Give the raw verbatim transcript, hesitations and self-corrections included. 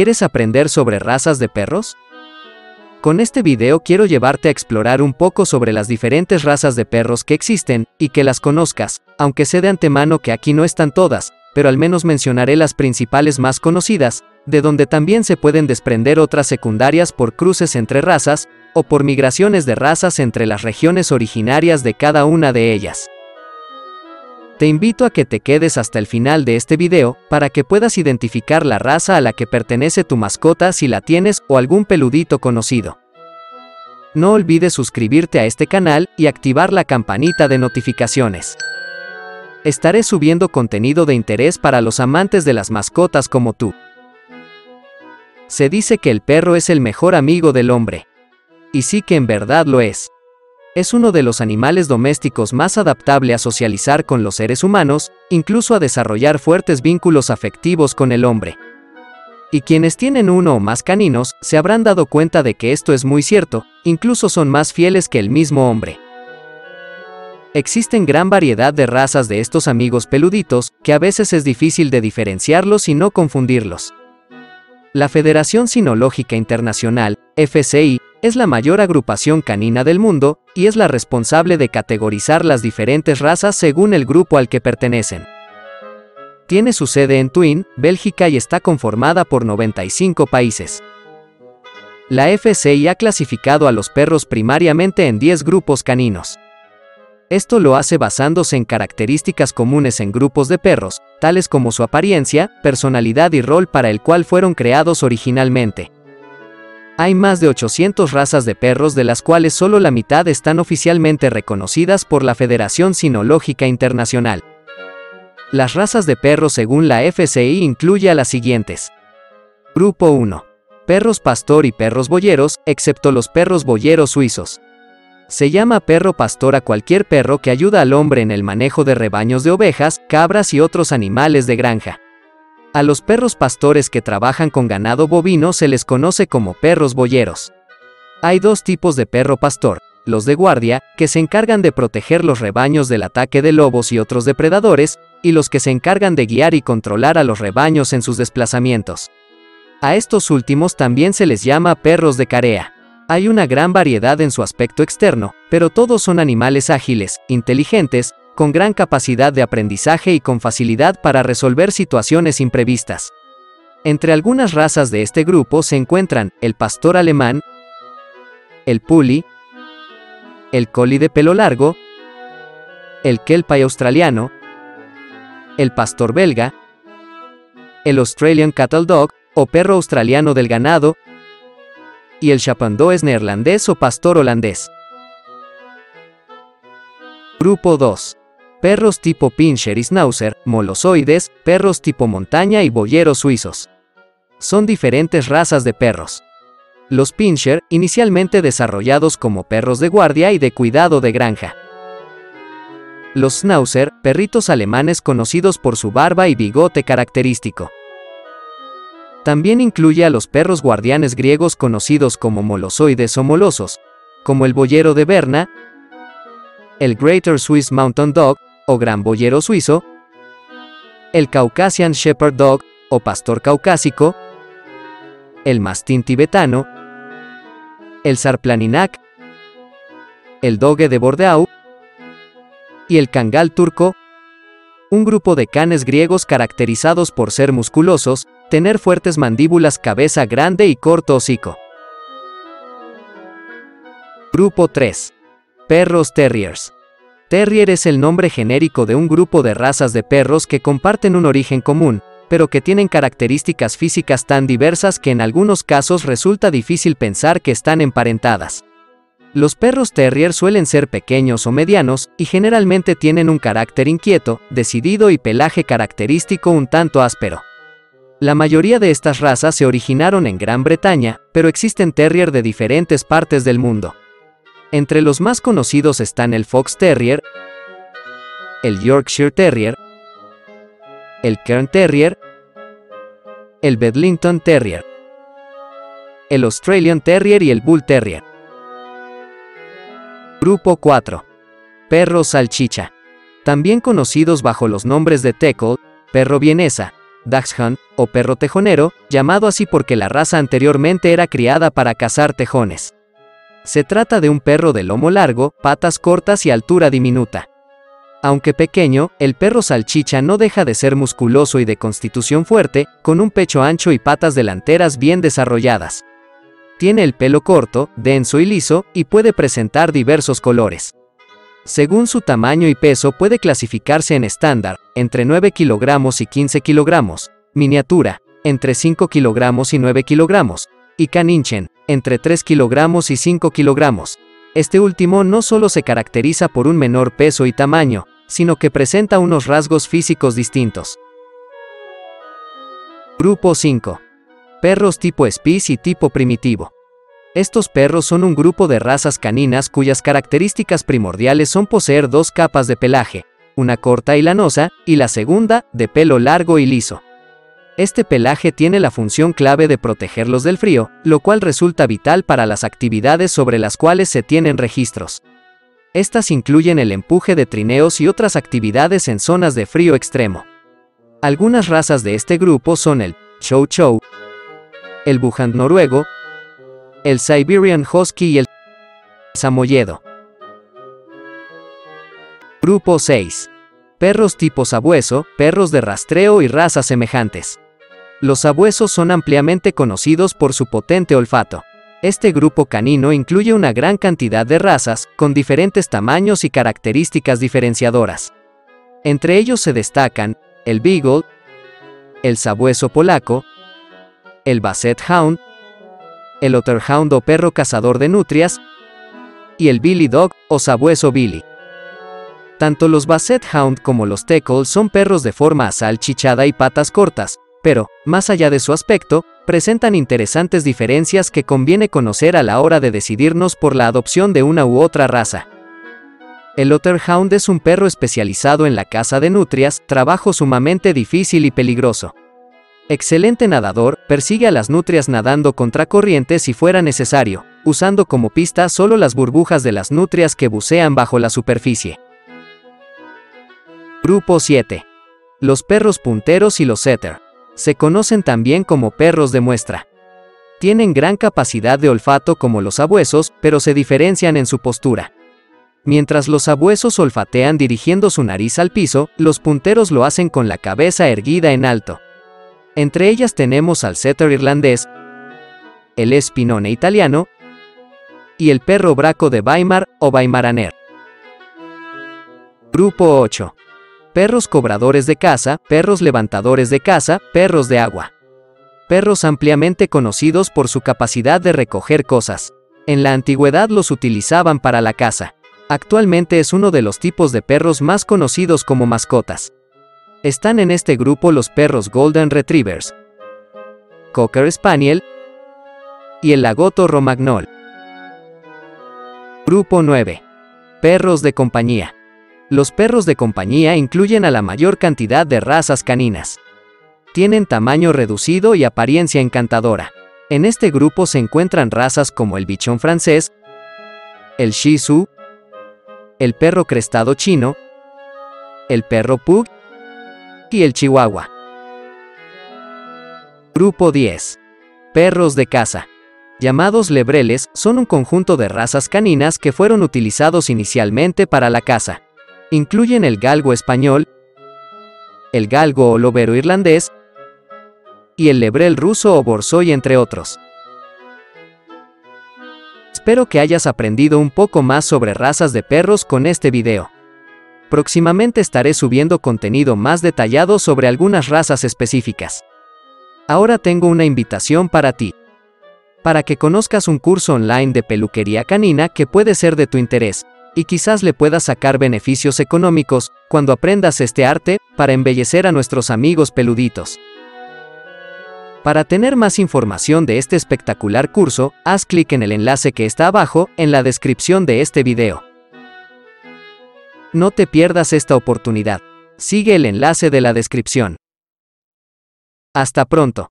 ¿Quieres aprender sobre razas de perros? Con este video quiero llevarte a explorar un poco sobre las diferentes razas de perros que existen, y que las conozcas, aunque sé de antemano que aquí no están todas, pero al menos mencionaré las principales más conocidas, de donde también se pueden desprender otras secundarias por cruces entre razas, o por migraciones de razas entre las regiones originarias de cada una de ellas. Te invito a que te quedes hasta el final de este video, para que puedas identificar la raza a la que pertenece tu mascota si la tienes o algún peludito conocido. No olvides suscribirte a este canal y activar la campanita de notificaciones. Estaré subiendo contenido de interés para los amantes de las mascotas como tú. Se dice que el perro es el mejor amigo del hombre. Y sí que en verdad lo es. Es uno de los animales domésticos más adaptable a socializar con los seres humanos, incluso a desarrollar fuertes vínculos afectivos con el hombre. Y quienes tienen uno o más caninos, se habrán dado cuenta de que esto es muy cierto, incluso son más fieles que el mismo hombre. Existen gran variedad de razas de estos amigos peluditos, que a veces es difícil de diferenciarlos y no confundirlos. La Federación Cinológica Internacional, F C I, es la mayor agrupación canina del mundo, y es la responsable de categorizar las diferentes razas según el grupo al que pertenecen. Tiene su sede en Thuin, Bélgica y está conformada por noventa y cinco países. La F C I ha clasificado a los perros primariamente en diez grupos caninos. Esto lo hace basándose en características comunes en grupos de perros, tales como su apariencia, personalidad y rol para el cual fueron creados originalmente. Hay más de ochocientas razas de perros de las cuales solo la mitad están oficialmente reconocidas por la Federación Cinológica Internacional. Las razas de perros según la F C I incluye a las siguientes. Grupo uno. Perros pastor y perros boyeros, excepto los perros boyeros suizos. Se llama perro pastor a cualquier perro que ayuda al hombre en el manejo de rebaños de ovejas, cabras y otros animales de granja. A los perros pastores que trabajan con ganado bovino se les conoce como perros boyeros. Hay dos tipos de perro pastor, los de guardia, que se encargan de proteger los rebaños del ataque de lobos y otros depredadores, y los que se encargan de guiar y controlar a los rebaños en sus desplazamientos. A estos últimos también se les llama perros de carrea. Hay una gran variedad en su aspecto externo, pero todos son animales ágiles, inteligentes, con gran capacidad de aprendizaje y con facilidad para resolver situaciones imprevistas. Entre algunas razas de este grupo se encuentran el pastor alemán, el puli, el collie de pelo largo, el kelpie australiano, el pastor belga, el Australian Cattle Dog o perro australiano del ganado y el Schappandois neerlandés o pastor holandés. Grupo dos. Perros tipo Pinscher y Schnauzer, Molosoides, perros tipo montaña y boyeros suizos. Son diferentes razas de perros. Los Pinscher, inicialmente desarrollados como perros de guardia y de cuidado de granja. Los Schnauzer, perritos alemanes conocidos por su barba y bigote característico. También incluye a los perros guardianes griegos conocidos como molosoides o molosos, como el boyero de Berna, el Greater Swiss Mountain Dog, o gran boyero suizo, el Caucasian Shepherd Dog, o pastor caucásico, el mastín tibetano, el Sarplaninac, el dogue de Bordeaux, y el Kangal turco, un grupo de canes griegos caracterizados por ser musculosos, tener fuertes mandíbulas, cabeza grande y corto hocico. Grupo tres. Perros terriers. Terrier es el nombre genérico de un grupo de razas de perros que comparten un origen común, pero que tienen características físicas tan diversas que en algunos casos resulta difícil pensar que están emparentadas. Los perros terrier suelen ser pequeños o medianos, y generalmente tienen un carácter inquieto, decidido y pelaje característico un tanto áspero. La mayoría de estas razas se originaron en Gran Bretaña, pero existen terrier de diferentes partes del mundo. Entre los más conocidos están el fox terrier, el Yorkshire terrier, el Cairn terrier, el Bedlington terrier, el Australian terrier y el bull terrier. Grupo cuatro. Perros salchicha. También conocidos bajo los nombres de Teckel, perro vienesa, Dachshund, o perro tejonero, llamado así porque la raza anteriormente era criada para cazar tejones. Se trata de un perro de lomo largo, patas cortas y altura diminuta. Aunque pequeño, el perro salchicha no deja de ser musculoso y de constitución fuerte, con un pecho ancho y patas delanteras bien desarrolladas. Tiene el pelo corto, denso y liso, y puede presentar diversos colores. Según su tamaño y peso puede clasificarse en estándar, entre nueve kilogramos y quince kilogramos, miniatura, entre cinco kilogramos y nueve kilogramos, y caninchen, entre tres kilogramos y cinco kilogramos. Este último no solo se caracteriza por un menor peso y tamaño, sino que presenta unos rasgos físicos distintos. Grupo cinco. Perros tipo Spitz y tipo primitivo. Estos perros son un grupo de razas caninas cuyas características primordiales son poseer dos capas de pelaje, una corta y lanosa, y la segunda, de pelo largo y liso. Este pelaje tiene la función clave de protegerlos del frío, lo cual resulta vital para las actividades sobre las cuales se tienen registros. Estas incluyen el empuje de trineos y otras actividades en zonas de frío extremo. Algunas razas de este grupo son el Chow Chow, el Buhund Noruego, el Siberian Husky y el Samoyedo. Grupo seis. Perros tipo sabueso, perros de rastreo y razas semejantes. Los sabuesos son ampliamente conocidos por su potente olfato. Este grupo canino incluye una gran cantidad de razas, con diferentes tamaños y características diferenciadoras. Entre ellos se destacan el Beagle, el sabueso polaco, el Basset Hound, el Otterhound o perro cazador de nutrias, y el Billy Dog, o sabueso Billy. Tanto los Basset Hound como los Teckel son perros de forma asalchichada y patas cortas, pero, más allá de su aspecto, presentan interesantes diferencias que conviene conocer a la hora de decidirnos por la adopción de una u otra raza. El Otterhound es un perro especializado en la caza de nutrias, trabajo sumamente difícil y peligroso. Excelente nadador, persigue a las nutrias nadando contracorriente si fuera necesario, usando como pista solo las burbujas de las nutrias que bucean bajo la superficie. Grupo siete. Los perros punteros y los setter. Se conocen también como perros de muestra. Tienen gran capacidad de olfato como los sabuesos, pero se diferencian en su postura. Mientras los sabuesos olfatean dirigiendo su nariz al piso, los punteros lo hacen con la cabeza erguida en alto. Entre ellas tenemos al setter irlandés, el espinone italiano y el perro braco de Weimar o Weimaraner. Grupo ocho. Perros cobradores de caza, perros levantadores de caza, perros de agua. Perros ampliamente conocidos por su capacidad de recoger cosas. En la antigüedad los utilizaban para la caza. Actualmente es uno de los tipos de perros más conocidos como mascotas. Están en este grupo los perros Golden Retrievers, Cocker Spaniel y el Lagotto Romagnolo. Grupo nueve. Perros de compañía. Los perros de compañía incluyen a la mayor cantidad de razas caninas. Tienen tamaño reducido y apariencia encantadora. En este grupo se encuentran razas como el bichón francés, el Shih tzu, el perro crestado chino, el perro pug y el chihuahua. Grupo diez. Perros de caza. Llamados lebreles, son un conjunto de razas caninas que fueron utilizados inicialmente para la caza. Incluyen el galgo español, el galgo o lobero irlandés y el lebrel ruso o borzoi, entre otros. Espero que hayas aprendido un poco más sobre razas de perros con este video. Próximamente estaré subiendo contenido más detallado sobre algunas razas específicas. Ahora tengo una invitación para ti, para que conozcas un curso online de peluquería canina que puede ser de tu interés, y quizás le puedas sacar beneficios económicos, cuando aprendas este arte, para embellecer a nuestros amigos peluditos. Para tener más información de este espectacular curso, haz clic en el enlace que está abajo, en la descripción de este video. No te pierdas esta oportunidad. Sigue el enlace de la descripción. Hasta pronto.